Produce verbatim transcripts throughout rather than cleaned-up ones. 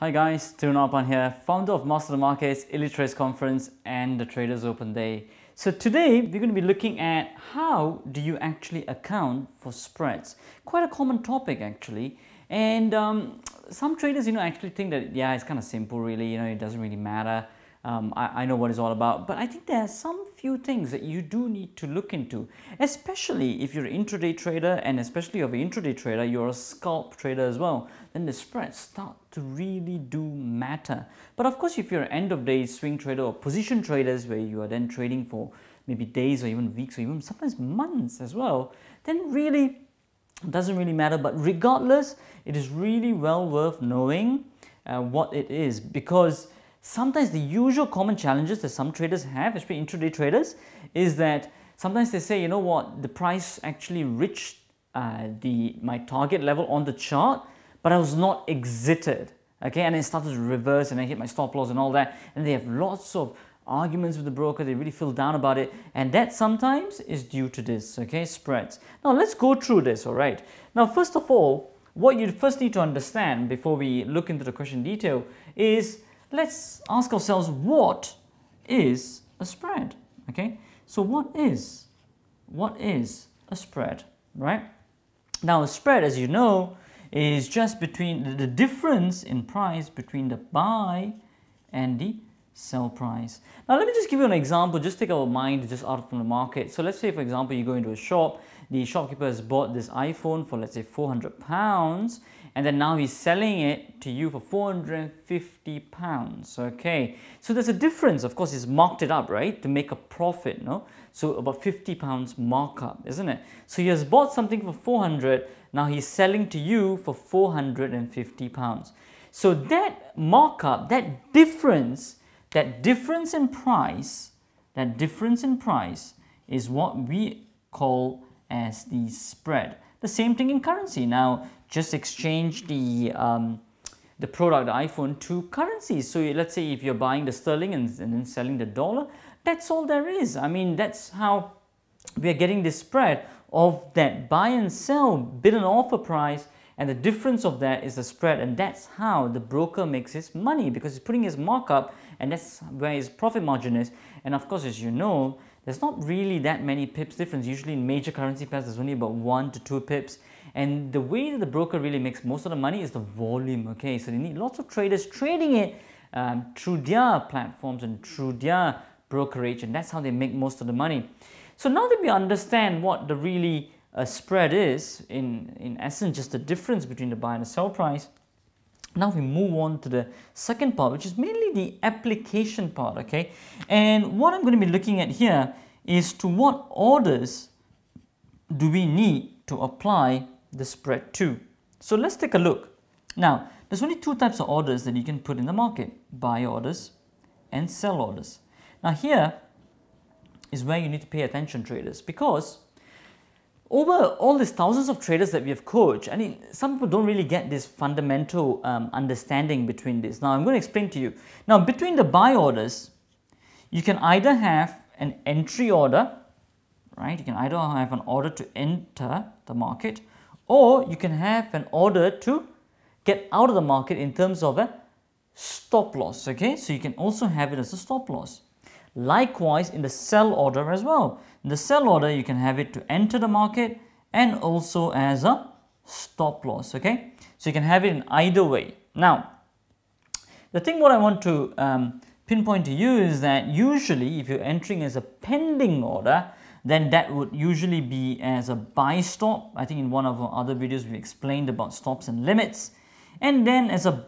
Hi guys, Tirun Alpan here, founder of Master the Markets, Elite Traders Conference and the Traders Open Day. So today we're going to be looking at how do you actually account for spreads. Quite a common topic actually, and um, some traders, you know, actually think that yeah, it's kind of simple really, you know, it doesn't really matter. Um, I, I know what it's all about, but I think there are some few things that you do need to look into, especially if you're an intraday trader, and especially if you're an intraday trader, you're a scalp trader as well, then the spreads start to really do matter. But of course, if you're an end of day swing trader or position traders where you are then trading for maybe days or even weeks or even sometimes months as well, then really it doesn't really matter. But regardless, it is really well worth knowing uh, what it is, because sometimes the usual common challenges that some traders have, especially intraday traders, is that sometimes they say, you know what, the price actually reached uh, the my target level on the chart, but I was not exited, okay, and it started to reverse and I hit my stop loss and all that, and they have lots of arguments with the broker, they really feel down about it, and that sometimes is due to this, okay, spreads. Now let's go through this, all right. Now first of all, what you first need to understand before we look into the question in detail is, let's ask ourselves, what is a spread? Okay, so what is what is a spread, right? Now a spread, as you know, is just between the difference in price between the buy and the sell price. Now let me just give you an example. Just take our mind just out from the market. So let's say, for example, you go into a shop, the shopkeeper has bought this iPhone for, let's say, four hundred pounds, and then now he's selling it to you for four hundred fifty pounds. Okay, so there's a difference. Of course, he's marked it up, right, to make a profit, no? So about fifty pounds markup, isn't it? So he has bought something for four hundred, now he's selling to you for four hundred fifty pounds. So that markup, that difference, that difference in price, that difference in price is what we call as the spread. The same thing in currency. Now, just exchange the um, the product, the iPhone, to currencies. So let's say if you're buying the sterling and, and then selling the dollar, that's all there is. I mean, that's how we're getting this spread of that buy and sell, bid and offer price, and the difference of that is the spread, and that's how the broker makes his money, because he's putting his markup, and that's where his profit margin is. And of course, as you know, there's not really that many pips difference. Usually in major currency pairs, there's only about one to two pips. And the way that the broker really makes most of the money is the volume, okay? So they need lots of traders trading it um, through their platforms and through their brokerage, and that's how they make most of the money. So now that we understand what the really a spread is, in, in essence, just the difference between the buy and the sell price, now we move on to the second part, which is mainly the application part, okay? And what I'm going to be looking at here is to what orders do we need to apply the spread to. So let's take a look. Now, there's only two types of orders that you can put in the market, buy orders and sell orders. Now here is where you need to pay attention, traders, because over all these thousands of traders that we have coached, I mean, some people don't really get this fundamental um, understanding between this. Now, I'm going to explain to you. Now, between the buy orders, you can either have an entry order, right? You can either have an order to enter the market, or you can have an order to get out of the market in terms of a stop loss, okay? So you can also have it as a stop loss. Likewise, in the sell order as well. In the sell order, you can have it to enter the market and also as a stop loss, okay? So you can have it in either way. Now, the thing what I want to um, pinpoint to you is that usually if you're entering as a pending order, then that would usually be as a buy stop. I think in one of our other videos, we explained about stops and limits. And then as a,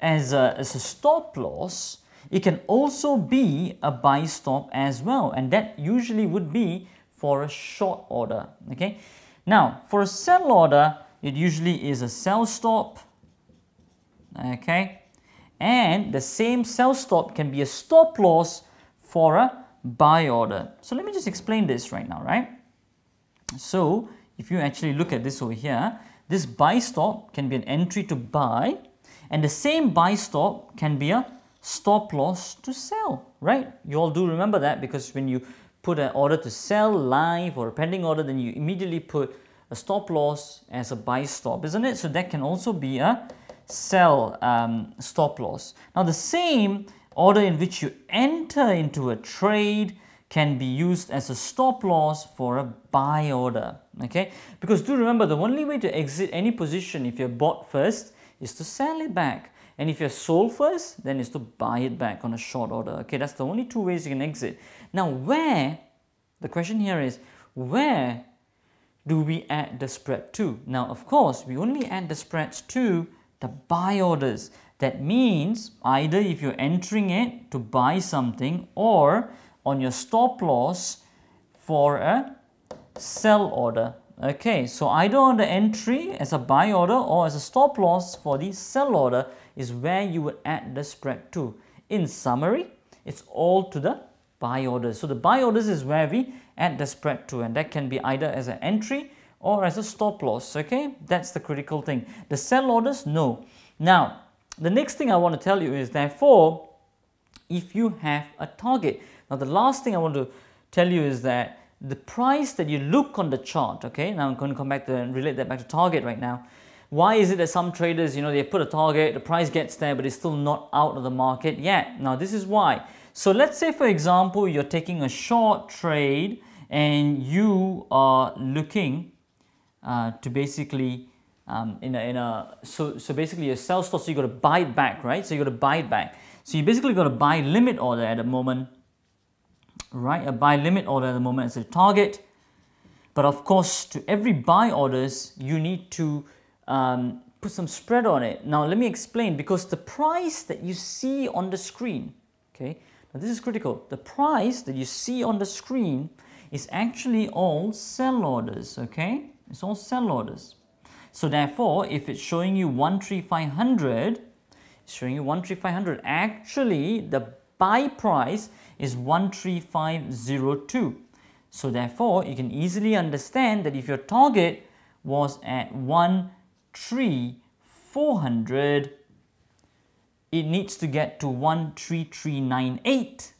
as a, as a stop loss, it can also be a buy stop as well, and that usually would be for a short order, okay? Now, for a sell order, it usually is a sell stop, okay? And the same sell stop can be a stop loss for a buy order. So let me just explain this right now, right? So if you actually look at this over here, this buy stop can be an entry to buy, and the same buy stop can be a stop loss to sell, right? You all do remember that, because when you put an order to sell live or a pending order, then you immediately put a stop loss as a buy stop, isn't it? So that can also be a sell um, stop loss. Now the same order in which you enter into a trade can be used as a stop loss for a buy order, okay? Because do remember, the only way to exit any position if you're bought first is to sell it back. And if you're sold first, then is to buy it back on a short order. Okay, that's the only two ways you can exit. Now where, the question here is, where do we add the spread to? Now of course, we only add the spreads to the buy orders. That means either if you're entering it to buy something or on your stop loss for a sell order. Okay, so either on the entry as a buy order or as a stop loss for the sell order is where you would add the spread to. In summary, it's all to the buy orders. So the buy orders is where we add the spread to, and that can be either as an entry or as a stop loss. Okay, that's the critical thing. The sell orders, no. Now, the next thing I want to tell you is therefore, if you have a target. Now, the last thing I want to tell you is that the price that you look on the chart, okay, now I'm going to come back to and relate that back to target right now. Why is it that some traders, you know, they put a target, the price gets there, but it's still not out of the market yet? Now, this is why. So let's say, for example, you're taking a short trade and you are looking uh, to basically, um, in a, in a so, so basically your sell stop, so you got to buy it back, right? So you got to buy it back. So you basically got to buy limit order at the moment. Right, a buy limit order at the moment is a target, but of course to every buy orders you need to um, put some spread on it. Now let me explain, because the price that you see on the screen, okay, now this is critical, the price that you see on the screen is actually all sell orders, okay, it's all sell orders. So therefore if it's showing you one three five hundred, it's showing you one three five hundred, actually the buy price is one three five zero two. So therefore, you can easily understand that if your target was at one three four hundred, it needs to get to one three three nine eight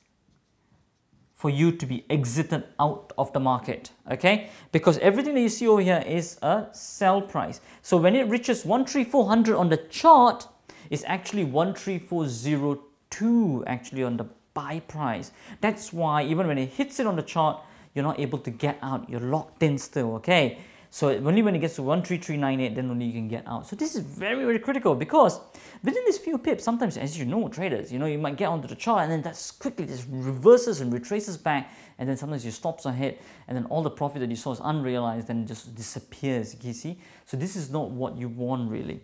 for you to be exited out of the market, okay? Because everything that you see over here is a sell price. So when it reaches one three four hundred on the chart, it's actually one three four zero two actually on the buy price. That's why even when it hits it on the chart, you're not able to get out, you're locked in still, okay? So only when it gets to one three three nine eight, then only you can get out. So this is very, very critical, because within these few pips, sometimes, as you know, traders, you know, you might get onto the chart and then that's quickly just reverses and retraces back, and then sometimes your stops are hit, and then all the profit that you saw is unrealized and just disappears, you see? So this is not what you want really.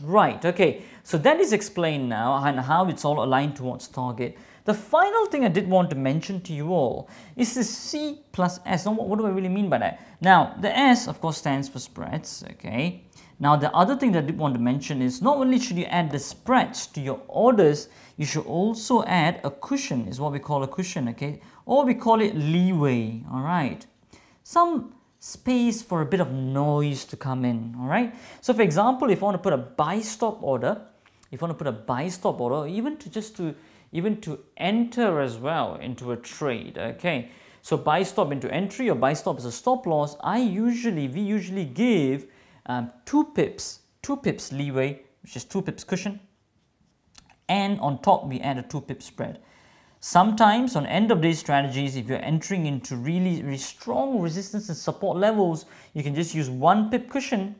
Right, okay, so that is explained now and how it's all aligned towards target. The final thing I did want to mention to you all is the C plus S. Now, what, what do I really mean by that? Now, the S, of course, stands for spreads, okay? Now, the other thing that I did want to mention is not only should you add the spreads to your orders, you should also add a cushion, is what we call a cushion, okay? Or we call it leeway, all right? Some space for a bit of noise to come in, all right? So for example, if I want to put a buy stop order, if I want to put a buy stop order, even to just to, even to enter as well into a trade, okay? So buy stop into entry or buy stop is a stop loss, I usually, we usually give um, two pips, two pips leeway, which is two pips cushion, and on top we add a two pip spread. Sometimes on end of day strategies, if you're entering into really, really strong resistance and support levels, you can just use one pip cushion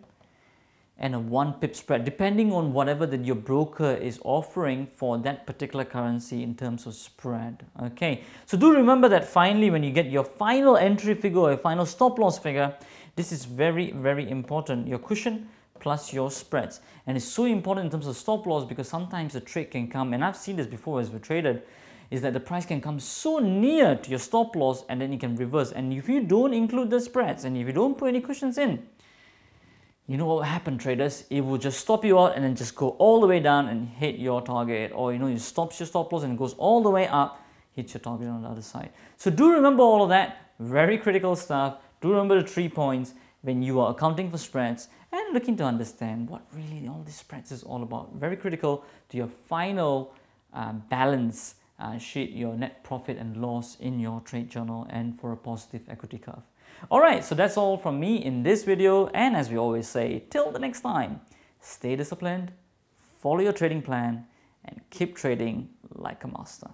and a one pip spread, depending on whatever that your broker is offering for that particular currency in terms of spread. Okay, so do remember that finally, when you get your final entry figure or your final stop loss figure, this is very, very important, your cushion plus your spreads. And it's so important in terms of stop loss, because sometimes the trade can come, and I've seen this before as we traded, is that the price can come so near to your stop loss and then it can reverse. And if you don't include the spreads and if you don't put any cushions in, you know what will happen, traders? It will just stop you out and then just go all the way down and hit your target, or you know, it stops your stop loss and goes all the way up, hits your target on the other side. So do remember all of that, very critical stuff. Do remember the three points when you are accounting for spreads and looking to understand what really all these spreads is all about. Very critical to your final uh, balance. Uh, sheet your net profit and loss in your trade journal and for a positive equity curve. Alright, so that's all from me in this video, and as we always say, till the next time, stay disciplined follow your trading plan, and keep trading like a master.